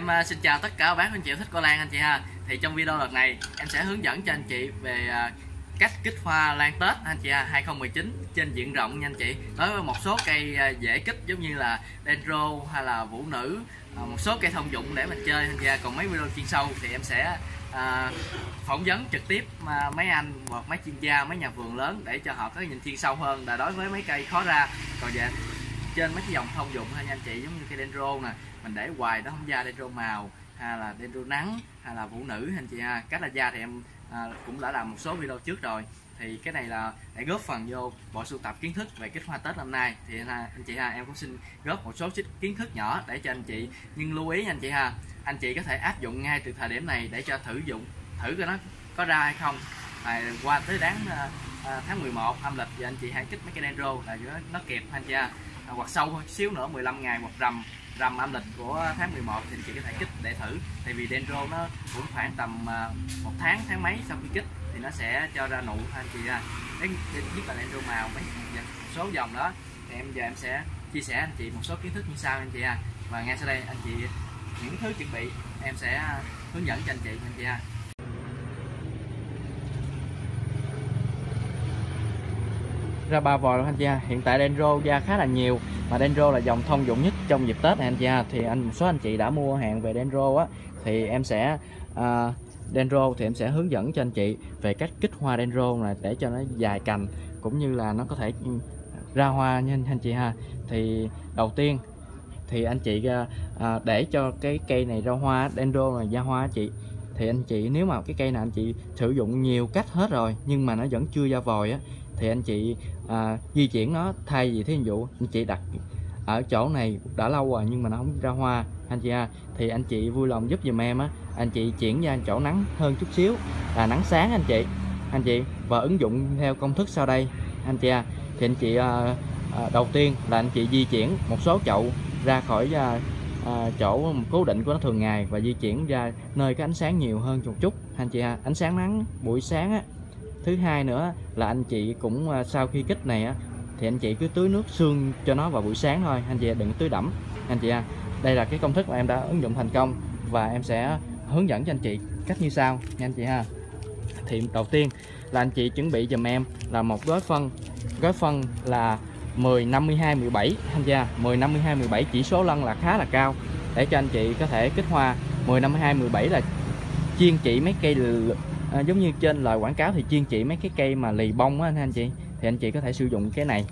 Em xin chào tất cả các bác anh chị thích hoa lan anh chị ha. Thì trong video lần này em sẽ hướng dẫn cho anh chị về cách kích hoa lan Tết anh chị ha 2019 trên diện rộng nha anh chị. Đối với một số cây dễ kích giống như là dendro hay là vũ nữ, một số cây thông dụng để mình chơi anh chị ha. Còn mấy video chuyên sâu thì em sẽ phỏng vấn trực tiếp mấy anh hoặc mấy chuyên gia, mấy nhà vườn lớn để cho họ có nhìn chuyên sâu hơn là đối với mấy cây khó ra. Còn về trên mấy cái dòng thông dụng thôi nha anh chị, giống như cây dendro nè, mình để hoài nó không ra, dendro màu hay là dendro nắng hay là vũ nữ anh chị ha. Cách là da thì em cũng đã làm một số video trước rồi, thì cái này là để góp phần vô bộ sưu tập kiến thức về kích hoa Tết năm nay. Thì anh chị ha, em cũng xin góp một số kiến thức nhỏ để cho anh chị, nhưng lưu ý nha anh chị ha, anh chị có thể áp dụng ngay từ thời điểm này để cho thử coi nó có ra hay không. Qua tới tháng 11 âm lịch thì anh chị hãy kích mấy cái dendro là nó kịp anh chị ha. Hoặc sâu xíu nữa 15 ngày hoặc rằm âm lịch của tháng 11 thì chị có thể kích để thử. Tại vì dendro nó cũng khoảng tầm một tháng mấy sau khi kích thì nó sẽ cho ra nụ anh chị ha. Nhất là dendro màu mấy số dòng đó, thì giờ em sẽ chia sẻ anh chị một số kiến thức như sau anh chị ha. Và ngay sau đây anh chị những thứ chuẩn bị em sẽ hướng dẫn cho anh chị ha. Ra ba vòi luôn anh chị ha. Hiện tại dendro ra khá là nhiều, mà dendro là dòng thông dụng nhất trong dịp Tết này anh chị ha. Thì một số anh chị đã mua hàng về dendro á, thì em sẽ hướng dẫn cho anh chị về cách kích hoa dendro này để cho nó dài cành cũng như là nó có thể ra hoa nha anh chị ha. Thì đầu tiên thì anh chị để cho cái cây này ra hoa, dendro này ra hoa chị, thì anh chị nếu mà cái cây này anh chị sử dụng nhiều cách hết rồi nhưng mà nó vẫn chưa ra vòi á, thì anh chị di chuyển nó, thay vì thí dụ anh chị đặt ở chỗ này đã lâu rồi nhưng mà nó không ra hoa anh chị ha, thì anh chị vui lòng giúp dùm em á, anh chị chuyển ra chỗ nắng hơn chút xíu, là nắng sáng anh chị và ứng dụng theo công thức sau đây anh chị ha. Thì anh chị đầu tiên là anh chị di chuyển một số chậu ra khỏi chỗ cố định của nó thường ngày và di chuyển ra nơi cái ánh sáng nhiều hơn một chút anh chị ha, ánh sáng nắng buổi sáng á. Thứ hai nữa là anh chị cũng sau khi kích này á, thì anh chị cứ tưới nước sương cho nó vào buổi sáng thôi anh chị, đừng tưới đẫm anh chị ha. Đây là cái công thức mà em đã ứng dụng thành công và em sẽ hướng dẫn cho anh chị cách như sau nha anh chị ha. Thì đầu tiên là anh chị chuẩn bị dùm em là một gói phân, là 10, 52, 17 anh chị ha. 10, 52, 17 chỉ số lân là khá là cao để cho anh chị có thể kích hoa. 10, 52, 17 là chuyên chỉ mấy cây giống như trên lời quảng cáo thì chuyên chỉ mấy cái cây mà lì bông á anh chị, thì anh chị có thể sử dụng cái này.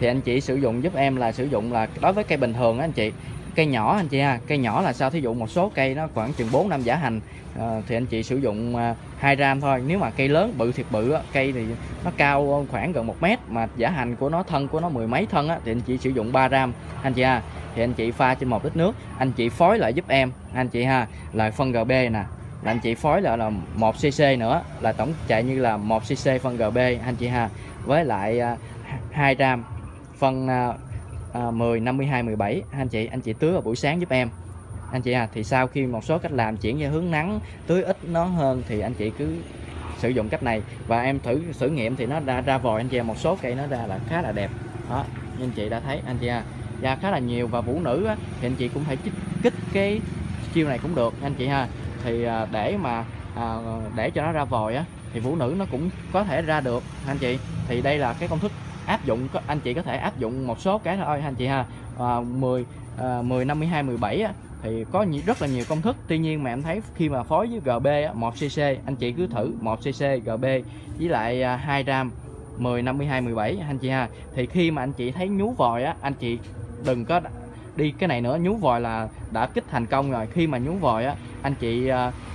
Thì anh chị sử dụng giúp em là sử dụng là đối với cây bình thường á anh chị, cây nhỏ anh chị ha, cây nhỏ là sao thí dụ một số cây nó khoảng chừng 4-5 giả hành thì anh chị sử dụng 2 gram thôi. Nếu mà cây lớn bự thiệt bự á, cây thì nó cao khoảng gần 1 mét mà giả hành của nó, thân của nó 10 mấy thân á, thì anh chị sử dụng 3 gram anh chị ha. Thì anh chị pha trên 1 lít nước, anh chị phối lại giúp em anh chị ha là phân GB nè, là anh chị phối lại là 1 cc nữa, là tổng chạy như là 1 cc phân GB anh chị ha, với lại 2 gram phân 10, 52, 17 anh chị tưới vào buổi sáng giúp em anh chị ha. Thì sau khi một số cách làm chuyển ra hướng nắng, tưới ít nó hơn, thì anh chị cứ sử dụng cách này và em thử nghiệm thì nó đã ra vòi anh chị ha. Một số cây nó ra là khá là đẹp đó, như anh chị đã thấy anh chị ha, ra khá là nhiều. Và vũ nữ á, thì anh chị cũng phải kích cái chiêu này cũng được anh chị ha. Thì để cho nó ra vòi á, thì vũ nữ nó cũng có thể ra được anh chị. Thì đây là cái công thức áp dụng, anh chị có thể áp dụng một số cái thôi anh chị ha. 10, 52, 17 á, thì có rất là nhiều công thức. Tuy nhiên mà em thấy khi mà phối với GB á, 1 cc anh chị cứ thử 1 cc GB với lại 2 gram 10, 52, 17 anh chị ha. Thì khi mà anh chị thấy nhú vòi á, anh chị đừng có đi cái này nữa, nhú vòi là đã kích thành công rồi. Khi mà nhú vòi á, anh chị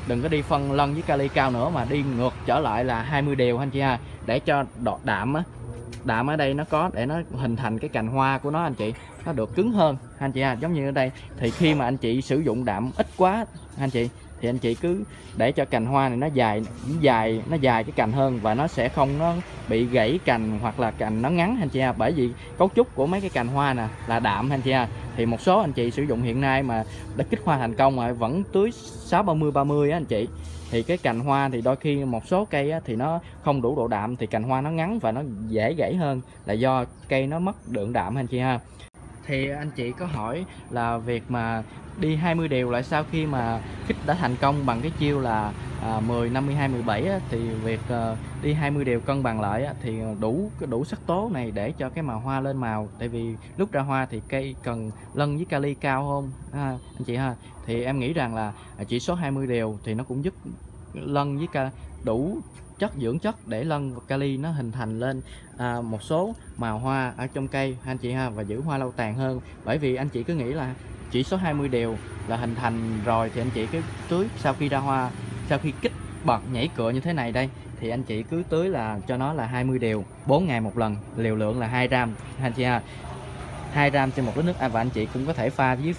đừng có đi phân lân với kali cao nữa mà đi ngược trở lại là 20 đều anh chị ha, để cho đạm á, đạm ở đây nó có để nó hình thành cái cành hoa của nó anh chị, nó được cứng hơn anh chị ha. Giống như ở đây thì khi mà anh chị sử dụng đạm ít quá anh chị, thì anh chị cứ để cho cành hoa này nó dài cái cành hơn và nó sẽ không nó bị gãy cành hoặc là cành nó ngắn anh chị ha. Bởi vì cấu trúc của mấy cái cành hoa nè là đạm anh chị ha. Thì một số anh chị sử dụng hiện nay mà đã kích hoa thành công rồi vẫn tưới 6, 30, 30 á anh chị, thì cái cành hoa thì đôi khi một số cây á, thì nó không đủ độ đạm thì cành hoa nó ngắn và nó dễ gãy hơn là do cây nó mất lượng đạm anh chị ha. Thì anh chị có hỏi là việc mà đi 20 điều lại sau khi mà kích đã thành công bằng cái chiêu là 10, 50, 17 á, thì việc đi 20 điều cân bằng lại á, thì đủ sắc tố này để cho cái màu hoa lên màu. Tại vì lúc ra hoa thì cây cần lân với kali cao không anh chị ha. Thì em nghĩ rằng là chỉ số 20 điều thì nó cũng giúp lân với kali đủ chất dưỡng chất để lân và kali nó hình thành lên một số màu hoa ở trong cây anh chị ha, và giữ hoa lâu tàn hơn. Bởi vì anh chị cứ nghĩ là chỉ số 20 điều là hình thành rồi thì anh chị cứ tưới sau khi ra hoa, sau khi kích bật nhảy cựa như thế này đây thì anh chị cứ tưới là cho nó là 20 điều 4 ngày một lần, liều lượng là 2 gram anh chị ha, 2 gram trên 1 lít nước. Và anh chị cũng có thể pha với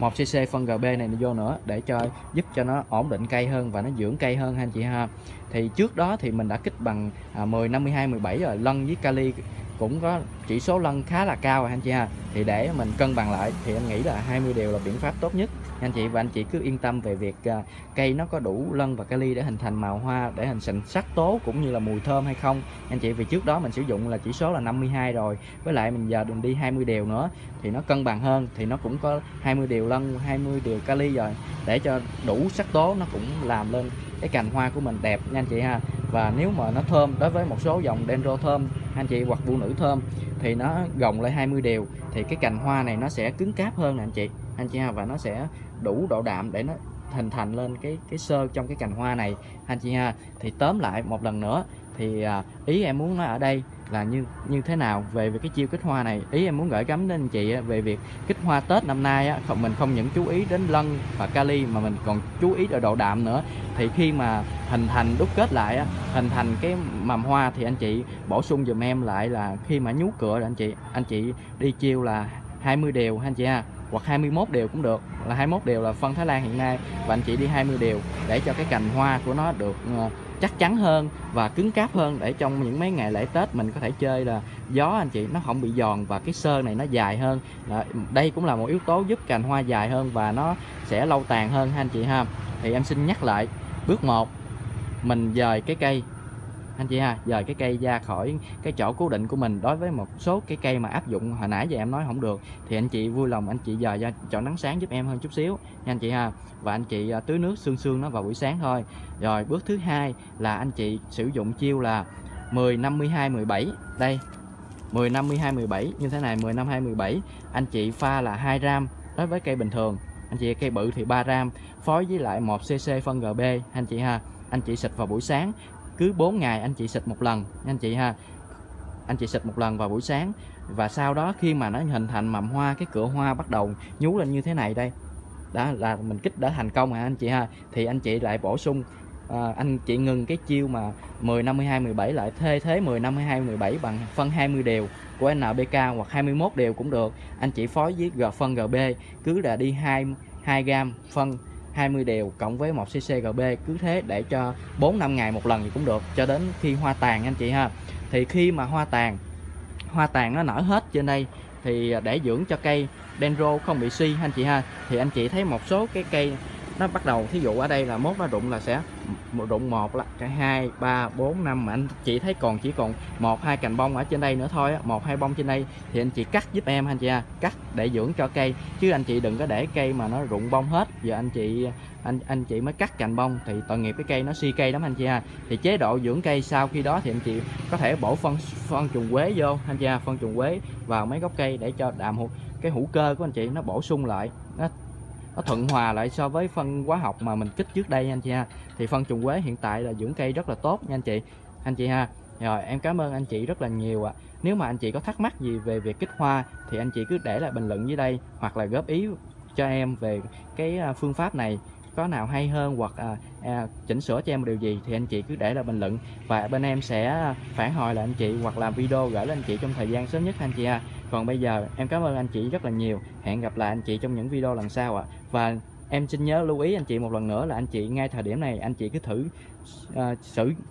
1 cc phân GB này vô nữa để cho giúp cho nó ổn định cây hơn và nó dưỡng cây hơn anh chị ha. Thì trước đó thì mình đã kích bằng 10, 52, 17 rồi, lân với kali cũng có chỉ số lân khá là cao anh chị ha. Thì để mình cân bằng lại thì anh nghĩ là 20 điều là biện pháp tốt nhất anh chị. Và anh chị cứ yên tâm về việc cây nó có đủ lân và kali để hình thành màu hoa, để hình thành sắc tố cũng như là mùi thơm hay không anh chị. Vì trước đó mình sử dụng là chỉ số là 52 rồi, với lại mình giờ đường đi 20 điều nữa thì nó cân bằng hơn, thì nó cũng có 20 điều lân, 20 điều kali rồi, để cho đủ sắc tố nó cũng làm lên cái cành hoa của mình đẹp nha anh chị ha. Và nếu mà nó thơm, đối với một số dòng dendro thơm anh chị hoặc phụ nữ thơm thì nó gồng lại 20 điều thì cái cành hoa này nó sẽ cứng cáp hơn nè anh chị ha, và nó sẽ đủ độ đạm để nó hình thành lên cái xơ trong cái cành hoa này anh chị ha. Thì tóm lại một lần nữa thì ý em muốn nói ở đây là như thế nào về cái chiêu kích hoa này. Ý em muốn gửi gắm đến anh chị về việc kích hoa Tết năm nay á, mình không những chú ý đến lân và kali mà mình còn chú ý ở độ đạm nữa. Thì khi mà hình thành đúc kết lại á, hình thành cái mầm hoa thì anh chị bổ sung dùm em lại là khi mà nhú cựa rồi anh chị đi chiêu là 20 điều anh chị ha, hoặc 21 điều cũng được, là 21 điều là phân Thái Lan hiện nay, và anh chị đi 20 điều để cho cái cành hoa của nó được chắc chắn hơn và cứng cáp hơn, để trong những mấy ngày lễ Tết mình có thể chơi là gió anh chị, nó không bị giòn và cái xơ này nó dài hơn. Đây cũng là một yếu tố giúp cành hoa dài hơn và nó sẽ lâu tàn hơn ha anh chị ha. Thì em xin nhắc lại, bước 1 mình dời cái cây anh chị ha, dời cái cây ra khỏi cái chỗ cố định của mình. Đối với một số cái cây mà áp dụng hồi nãy giờ em nói không được thì anh chị vui lòng anh chị dời ra chỗ nắng sáng giúp em hơn chút xíu nha anh chị ha. Và anh chị tưới nước sương nó vào buổi sáng thôi. Rồi bước thứ 2 là anh chị sử dụng chiêu là 10, 52, 17 đây, 10, 52, 17 như thế này. 10, 52, 17 anh chị pha là 2 gram đối với cây bình thường anh chị, cây bự thì 3 gram phối với lại 1 cc phân GB anh chị ha. Anh chị xịt vào buổi sáng, cứ 4 ngày anh chị xịt một lần anh chị ha. Anh chị xịt một lần vào buổi sáng, và sau đó khi mà nó hình thành mầm hoa, cái cựa hoa bắt đầu nhú lên như thế này đây, đó là mình kích đã thành công hả anh chị ha. Thì anh chị lại bổ sung anh chị ngừng cái chiêu mà 10, 52, 17 lại thay thế 10, 52, 17 bằng phân 20 điều của NPK hoặc 21 điều cũng được. Anh chị phối với phân GB, cứ là đi 2 gram phân 20 đều cộng với 1 cc GB, cứ thế để cho 4-5 ngày một lần thì cũng được, cho đến khi hoa tàn anh chị ha. Thì khi mà hoa tàn nó nở hết trên đây thì để dưỡng cho cây dendro không bị suy anh chị ha. Thì anh chị thấy một số cái cây nó bắt đầu, thí dụ ở đây là mốt nó rụng là sẽ rụng 1 là 2, 3, 4, 5 mà anh chị thấy còn chỉ còn 1-2 cành bông ở trên đây nữa thôi, 1-2 bông trên đây thì anh chị cắt giúp em anh chị ha, cắt để dưỡng cho cây, chứ anh chị đừng có để cây mà nó rụng bông hết giờ anh chị mới cắt cành bông thì tội nghiệp cái cây, nó suy cây lắm anh chị ha. Thì chế độ dưỡng cây sau khi đó thì anh chị có thể bổ phân trùng quế vô anh chị ha, phân trùng quế vào mấy gốc cây để cho đạm cái hữu cơ của anh chị nó bổ sung lại, nó thuận hòa lại so với phân hóa học mà mình kích trước đây nha anh chị ha. Thì phân trùng quế hiện tại là dưỡng cây rất là tốt nha anh chị ha. Rồi em cảm ơn anh chị rất là nhiều ạ. Nếu mà anh chị có thắc mắc gì về việc kích hoa thì anh chị cứ để lại bình luận dưới đây, hoặc là góp ý cho em về cái phương pháp này có nào hay hơn, hoặc chỉnh sửa cho em điều gì thì anh chị cứ để lại bình luận, và bên em sẽ phản hồi lại anh chị hoặc làm video gửi lên anh chị trong thời gian sớm nhất anh chị ha. Còn bây giờ em cảm ơn anh chị rất là nhiều. Hẹn gặp lại anh chị trong những video lần sau ạ. Và em xin nhớ lưu ý anh chị một lần nữa là anh chị ngay thời điểm này anh chị cứ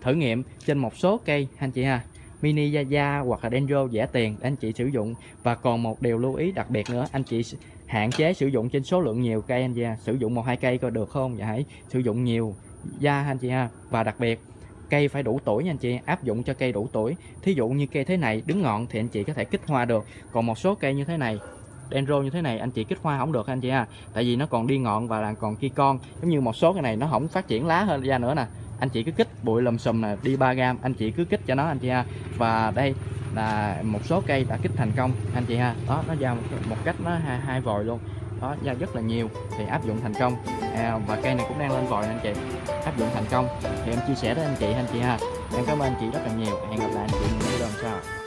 thử nghiệm trên một số cây anh chị ha. Mini Yaya hoặc là dendro rẻ tiền để anh chị sử dụng. Và còn một điều lưu ý đặc biệt nữa, anh chị hạn chế sử dụng trên số lượng nhiều cây anh chị ha. Sử dụng 1-2 cây coi được không? Dạ hãy sử dụng nhiều da anh chị ha. Và đặc biệt cây phải đủ tuổi nha anh chị, áp dụng cho cây đủ tuổi. Thí dụ như cây thế này đứng ngọn thì anh chị có thể kích hoa được. Còn một số cây như thế này dendro như thế này anh chị kích hoa không được anh chị ha, tại vì nó còn đi ngọn và là còn kia con. Giống như một số cái này nó không phát triển lá hơn ra nữa nè, anh chị cứ kích bụi lùm xùm nè, đi 3 gram anh chị cứ kích cho nó anh chị ha. Và đây là một số cây đã kích thành công anh chị ha, đó nó ra một cách nó hai vòi luôn đó, ra rất là nhiều thì áp dụng thành công. Và cây này cũng đang lên vòi anh chị, áp dụng thành công thì em chia sẻ với anh chị ha. Em cảm ơn anh chị rất là nhiều, hẹn gặp lại anh chị những video sau.